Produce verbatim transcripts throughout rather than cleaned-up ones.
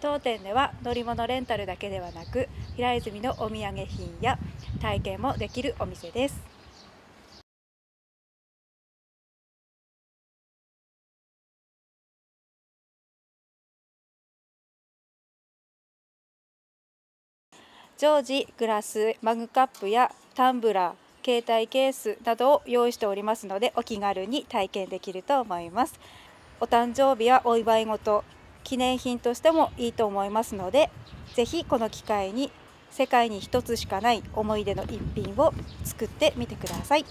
当店では乗り物レンタルだけではなく、平泉のお土産品や体験もできるお店です。常時グラス、マグカップやタンブラー、携帯ケースなどを用意しておりますので、お気軽に体験できると思います。お誕生日やお祝い事、記念品としてもいいと思いますので、ぜひこの機会に世界に一つしかない思い出の一品を作ってみてください。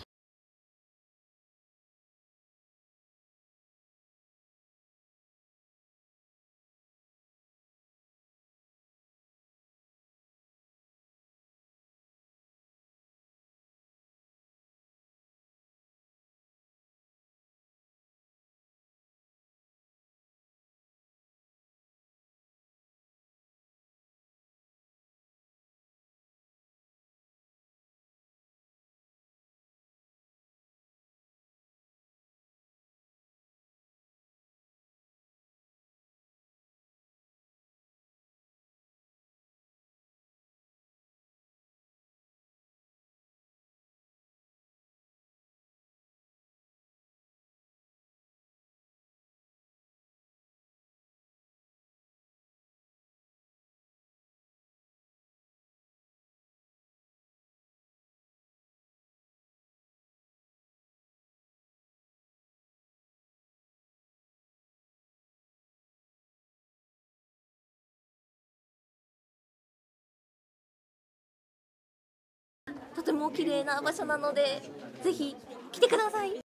とても綺麗な場所なので、ぜひ来てください。